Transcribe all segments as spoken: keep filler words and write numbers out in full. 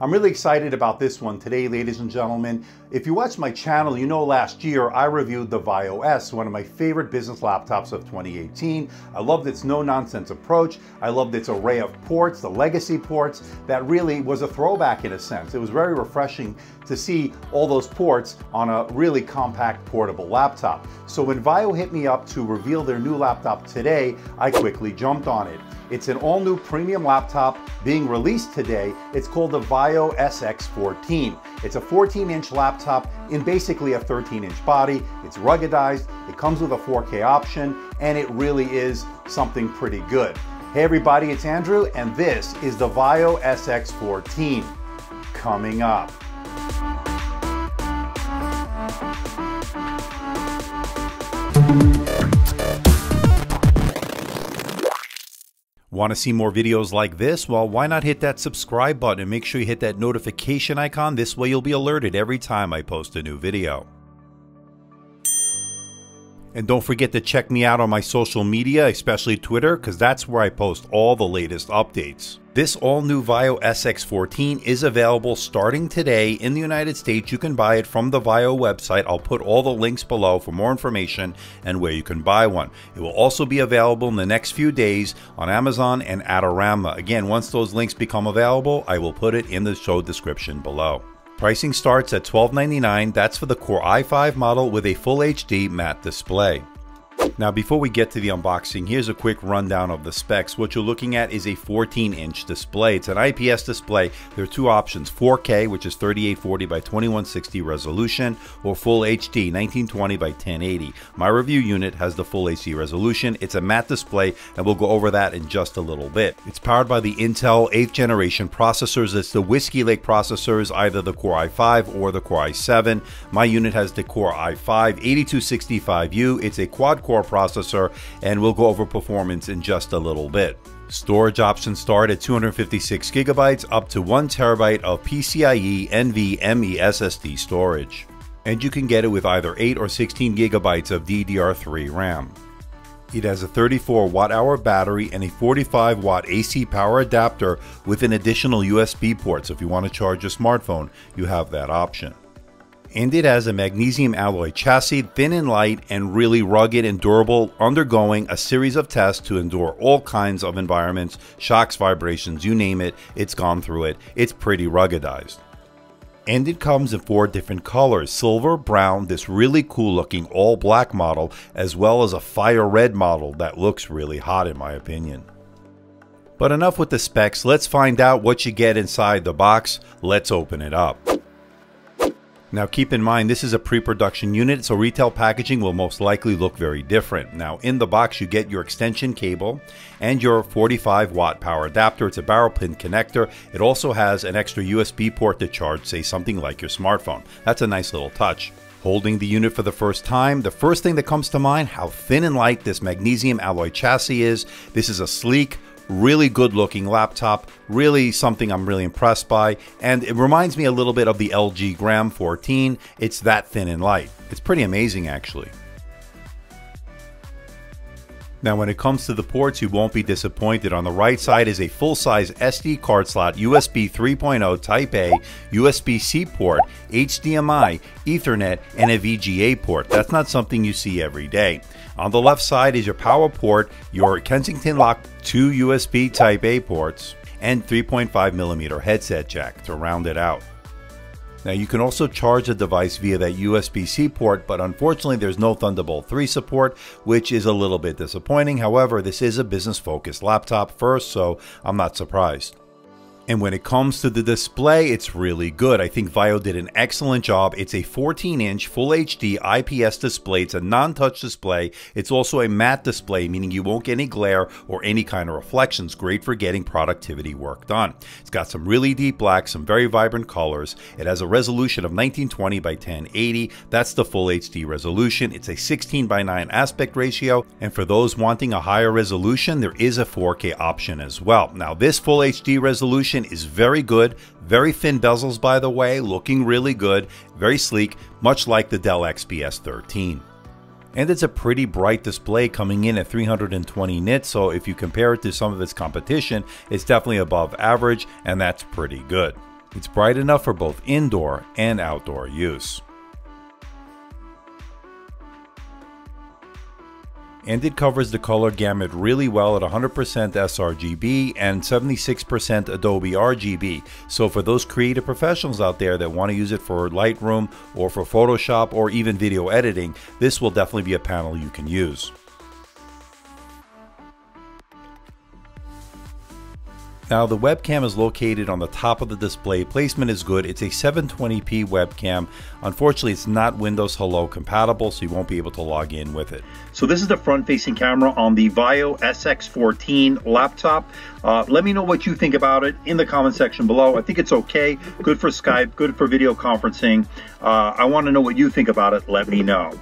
I'm really excited about this one today, ladies and gentlemen. If you watch my channel, you know last year I reviewed the VAIO S, one of my favorite business laptops of twenty eighteen. I loved its no-nonsense approach. I loved its array of ports, the legacy ports. That really was a throwback in a sense. It was very refreshing to see all those ports on a really compact portable laptop. So when VAIO hit me up to reveal their new laptop today, I quickly jumped on it. It's an all-new premium laptop being released today. It's called the VAIO S X fourteen. It's a fourteen inch laptop in basically a thirteen inch body. It's ruggedized, it comes with a four K option, and it really is something pretty good. Hey everybody, it's Andrew, and this is the VAIO S X fourteen coming up. Want to see more videos like this? Well, why not hit that subscribe button and make sure you hit that notification icon. This way you'll be alerted every time I post a new video. And don't forget to check me out on my social media, especially Twitter, because that's where I post all the latest updates. This all-new VAIO S X fourteen is available starting today in the United States. You can buy it from the VAIO website. I'll put all the links below for more information and where you can buy one. It will also be available in the next few days on Amazon and Adorama. Again, once those links become available, I will put it in the show description below. Pricing starts at twelve ninety-nine dollars. That's for the Core i five model with a full H D matte display. Now, before we get to the unboxing, here's a quick rundown of the specs. What you're looking at is a fourteen inch display. It's an I P S display. There are two options, four K, which is thirty-eight forty by twenty-one sixty resolution, or full H D, nineteen twenty by ten eighty. My review unit has the full H D resolution. It's a matte display, and we'll go over that in just a little bit. It's powered by the Intel eighth generation processors. It's the Whiskey Lake processors, either the Core i five or the Core i seven. My unit has the Core i five eighty-two sixty-five U. It's a quad-core processor, and we'll go over performance in just a little bit. Storage options start at two hundred fifty-six gigabytes up to one terabyte of PCIe NVMe S S D storage. And you can get it with either eight or sixteen gigabytes of D D R three RAM. It has a thirty-four watt hour battery and a forty-five watt A C power adapter with an additional U S B port, so if you want to charge your smartphone, you have that option. And it has a magnesium alloy chassis, thin and light, and really rugged and durable, undergoing a series of tests to endure all kinds of environments, shocks, vibrations, you name it, it's gone through it. It's pretty ruggedized. And it comes in four different colors, silver, brown, this really cool looking all black model, as well as a fire red model that looks really hot in my opinion. But enough with the specs, let's find out what you get inside the box. Let's open it up. Now keep in mind, this is a pre-production unit, so retail packaging will most likely look very different. Now in the box you get your extension cable and your forty-five watt power adapter. It's a barrel pin connector. It also has an extra U S B port to charge, say, something like your smartphone. That's a nice little touch. Holding the unit for the first time, the first thing that comes to mind, how thin and light this magnesium alloy chassis is. This is a sleek, really good looking laptop, really something I'm really impressed by, and it reminds me a little bit of the L G Gram fourteen. It's that thin and light. It's pretty amazing actually. Now when it comes to the ports, you won't be disappointed. On the right side is a full-size S D card slot, U S B three point oh Type A, U S B C port, H D M I, Ethernet, and a V G A port. That's not something you see every day. On the left side is your power port, your Kensington lock, two U S B Type A ports, and three point five millimeter headset jack to round it out. Now you can also charge the device via that U S B C port, but unfortunately there's no Thunderbolt three support, which is a little bit disappointing. However, this is a business-focused laptop first, so I'm not surprised. And when it comes to the display, it's really good. I think VAIO did an excellent job. It's a fourteen inch full H D I P S display. It's a non-touch display. It's also a matte display, meaning you won't get any glare or any kind of reflections. Great for getting productivity work done. It's got some really deep blacks, some very vibrant colors. It has a resolution of nineteen twenty by ten eighty. That's the full H D resolution. It's a sixteen by nine aspect ratio. And for those wanting a higher resolution, there is a four K option as well. Now this full H D resolution is very good, very thin bezels by the way, looking really good, very sleek, much like the Dell X P S thirteen. And it's a pretty bright display coming in at three hundred twenty nits, so if you compare it to some of its competition, it's definitely above average, and that's pretty good. It's bright enough for both indoor and outdoor use. And it covers the color gamut really well at one hundred percent sRGB and seventy-six percent Adobe R G B. So for those creative professionals out there that want to use it for Lightroom or for Photoshop or even video editing, this will definitely be a panel you can use. Now the webcam is located on the top of the display. Placement is good. It's a seven twenty p webcam. Unfortunately, it's not Windows Hello compatible, so you won't be able to log in with it. So this is the front-facing camera on the VAIO S X fourteen laptop. Uh, let me know what you think about it in the comment section below. I think it's okay. Good for Skype, good for video conferencing. Uh, I want to know what you think about it. Let me know.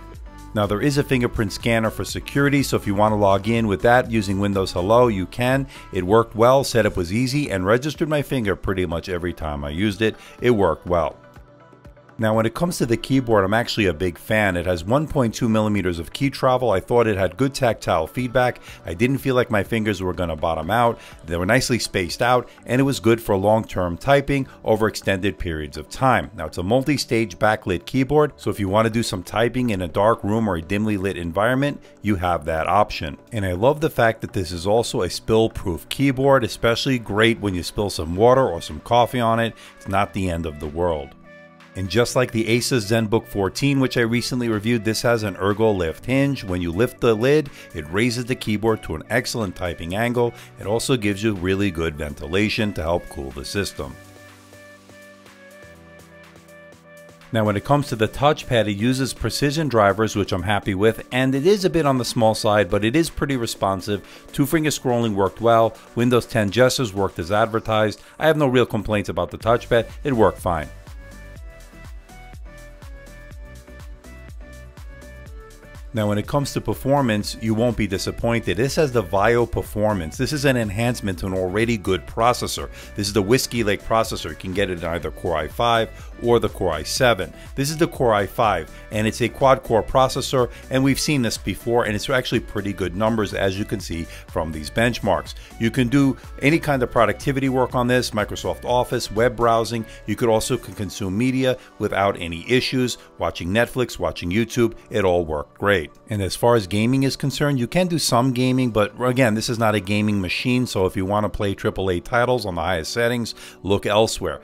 Now there is a fingerprint scanner for security, so if you want to log in with that using Windows Hello, you can. It worked well, setup was easy, and registered my finger pretty much every time I used it. It worked well. Now when it comes to the keyboard, I'm actually a big fan. It has one point two millimeters of key travel. I thought it had good tactile feedback. I didn't feel like my fingers were going to bottom out. They were nicely spaced out, and it was good for long-term typing over extended periods of time. Now it's a multi-stage backlit keyboard, so if you want to do some typing in a dark room or a dimly lit environment, you have that option. And I love the fact that this is also a spill-proof keyboard, especially great when you spill some water or some coffee on it. It's not the end of the world. And just like the Asus ZenBook fourteen, which I recently reviewed, this has an ergo lift hinge. When you lift the lid, it raises the keyboard to an excellent typing angle. It also gives you really good ventilation to help cool the system. Now when it comes to the touchpad, it uses precision drivers, which I'm happy with, and it is a bit on the small side, but it is pretty responsive. Two-finger scrolling worked well. Windows ten gestures worked as advertised. I have no real complaints about the touchpad. It worked fine. Now when it comes to performance, you won't be disappointed. This has the VAIO performance. This is an enhancement to an already good processor. This is the Whiskey Lake processor. You can get it in either Core i five or the Core i seven. This is the Core i five, and it's a quad-core processor, and we've seen this before, and it's actually pretty good numbers, as you can see from these benchmarks. You can do any kind of productivity work on this, Microsoft Office, web browsing. You could also consume media without any issues, watching Netflix, watching YouTube. It all worked great. And as far as gaming is concerned, you can do some gaming, but again, this is not a gaming machine, so if you want to play triple A titles on the highest settings, look elsewhere.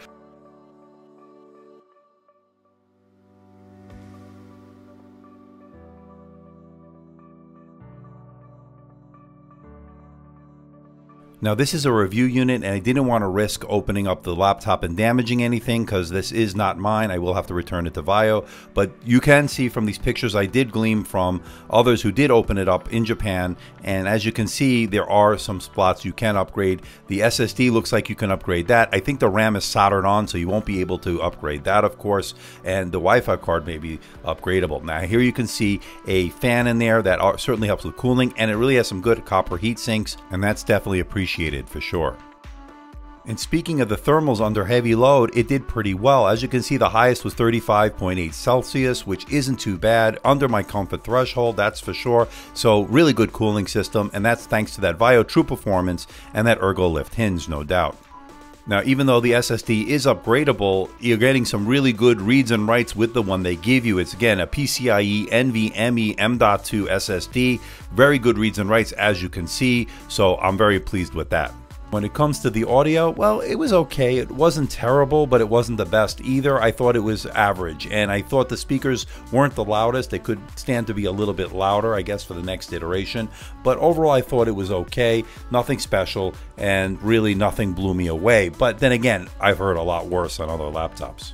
Now this is a review unit, and I didn't want to risk opening up the laptop and damaging anything because this is not mine. I will have to return it to VAIO, but you can see from these pictures I did glean from others who did open it up in Japan, and as you can see, there are some spots you can upgrade. The S S D looks like you can upgrade that. I think the RAM is soldered on, so you won't be able to upgrade that, of course, and the Wi-Fi card may be upgradable. Now here you can see a fan in there that certainly helps with cooling, and it really has some good copper heat sinks, and that's definitely appreciated. Appreciated for sure. And speaking of the thermals under heavy load, it did pretty well. As you can see, the highest was thirty-five point eight Celsius, which isn't too bad, under my comfort threshold, that's for sure. So really good cooling system, and that's thanks to that VAIO true performance and that ergo lift hinge, no doubt. Now, even though the S S D is upgradable, you're getting some really good reads and writes with the one they give you. It's, again, a PCIe NVMe M dot two S S D. Very good reads and writes, as you can see, so I'm very pleased with that. When it comes to the audio, well, it was okay. It wasn't terrible, but it wasn't the best either. I thought it was average, and I thought the speakers weren't the loudest. They could stand to be a little bit louder, I guess, for the next iteration. But overall, I thought it was okay. Nothing special, and really nothing blew me away. But then again, I've heard a lot worse on other laptops.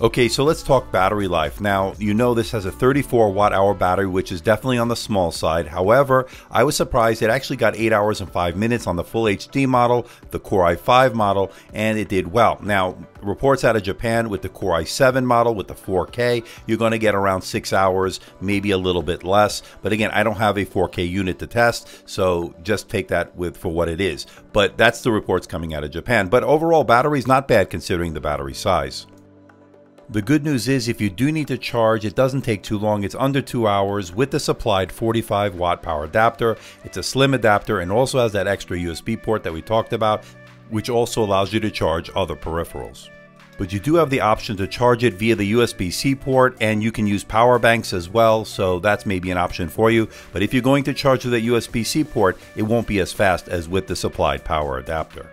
Okay, so let's talk battery life. Now, you know this has a thirty-four watt hour battery, which is definitely on the small side. However, I was surprised it actually got eight hours and five minutes on the full H D model, the Core i five model, and it did well. Now, reports out of Japan with the Core i seven model with the four K, you're going to get around six hours, maybe a little bit less. But again, I don't have a four K unit to test, so just take that with for what it is. But that's the reports coming out of Japan. But overall, battery's not bad considering the battery size. The good news is if you do need to charge, it doesn't take too long. It's under two hours with the supplied forty-five watt power adapter. It's a slim adapter and also has that extra U S B port that we talked about. which also allows you to charge other peripherals. But you do have the option to charge it via the U S B C port, and you can use power banks as well, so that's maybe an option for you. But if you're going to charge with that U S B C port, it won't be as fast as with the supplied power adapter.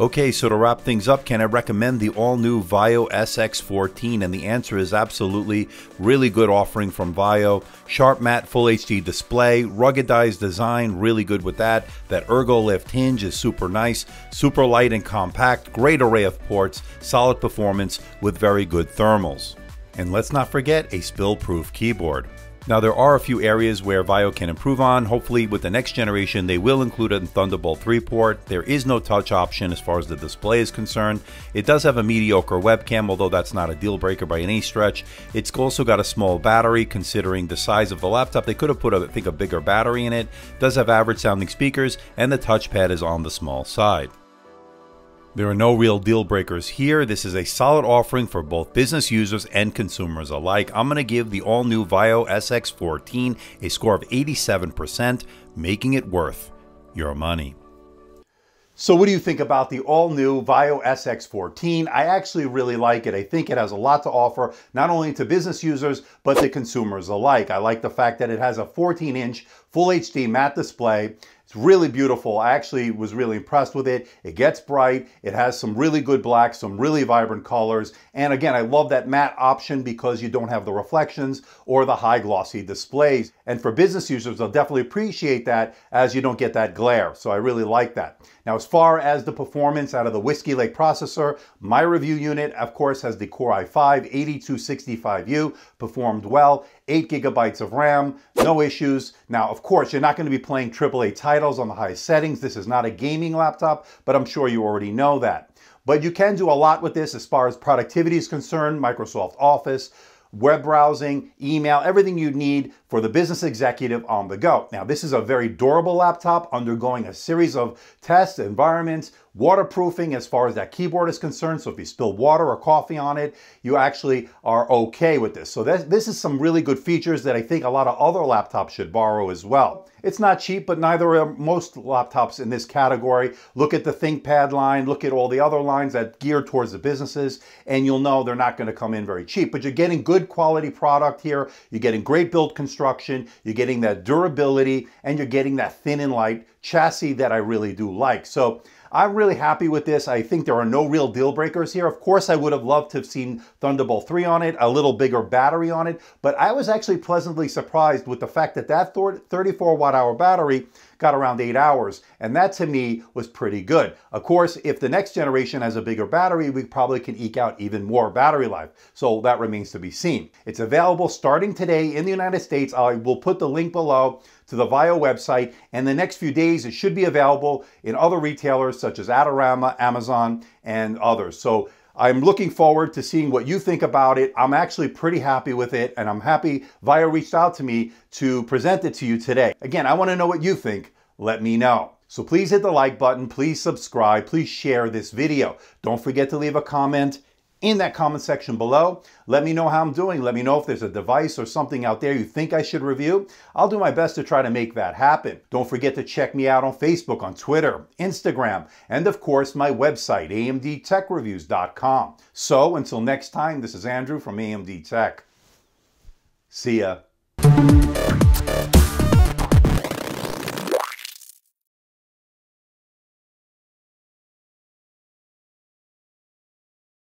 Okay, so to wrap things up, can I recommend the all-new VAIO S X fourteen? And the answer is absolutely. Really good offering from VAIO. Sharp matte full H D display, ruggedized design, really good with that. That ergo lift hinge is super nice, super light and compact, great array of ports, solid performance with very good thermals. And let's not forget a spill-proof keyboard. Now, there are a few areas where VAIO can improve on. Hopefully with the next generation, they will include a Thunderbolt three port. There is no touch option as far as the display is concerned. It does have a mediocre webcam, although that's not a deal breaker by any stretch. It's also got a small battery considering the size of the laptop. They could have put, I think, a bigger battery in it. It does have average sounding speakers, and the touchpad is on the small side. There are no real deal breakers here. This is a solid offering for both business users and consumers alike. I'm going to give the all-new VAIO S X fourteen a score of eighty-seven percent, making it worth your money. So what do you think about the all-new VAIO S X fourteen? I actually really like it. I think it has a lot to offer, not only to business users, but to consumers alike. I like the fact that it has a fourteen inch Full H D matte display. It's really beautiful. I actually was really impressed with it. It gets bright. It has some really good blacks, some really vibrant colors. And again, I love that matte option because you don't have the reflections or the high glossy displays. And for business users, they'll definitely appreciate that as you don't get that glare. So I really like that. Now, as far as the performance out of the Whiskey Lake processor, my review unit, of course, has the Core i five eighty-two sixty-five U, performed well. Eight gigabytes of RAM, no issues. Now, of course, you're not going to be playing triple A titles on the highest settings. This is not a gaming laptop, but I'm sure you already know that. But you can do a lot with this as far as productivity is concerned, Microsoft Office, web browsing, email, everything you need for the business executive on the go. Now, this is a very durable laptop undergoing a series of tests, environments, waterproofing as far as that keyboard is concerned. So if you spill water or coffee on it, you actually are okay with this. So this is some really good features that I think a lot of other laptops should borrow as well. It's not cheap, but neither are most laptops in this category. Look at the ThinkPad line, look at all the other lines that gear towards the businesses, and you'll know they're not going to come in very cheap. But you're getting good quality product here. You're getting great build construction. You're getting that durability, and you're getting that thin and light chassis that I really do like. So I'm really happy with this. I think there are no real deal breakers here. Of course, I would have loved to have seen Thunderbolt three on it, a little bigger battery on it, but I was actually pleasantly surprised with the fact that that thirty-four watt hour battery got around eight hours. And that to me was pretty good. Of course, if the next generation has a bigger battery, we probably can eke out even more battery life. So that remains to be seen. It's available starting today in the United States. I will put the link below to the VAIO website. And the next few days, it should be available in other retailers such as Adorama, Amazon, and others. So I'm looking forward to seeing what you think about it. I'm actually pretty happy with it, and I'm happy VAIO reached out to me to present it to you today. Again, I want to know what you think. Let me know. So please hit the like button, please subscribe, please share this video. Don't forget to leave a comment in that comment section below. Let me know how I'm doing. Let me know if there's a device or something out there you think I should review. I'll do my best to try to make that happen. Don't forget to check me out on Facebook, on Twitter, Instagram, and of course my website, A M D tech reviews dot com. So until next time, this is Andrew from A M D Tech. See ya.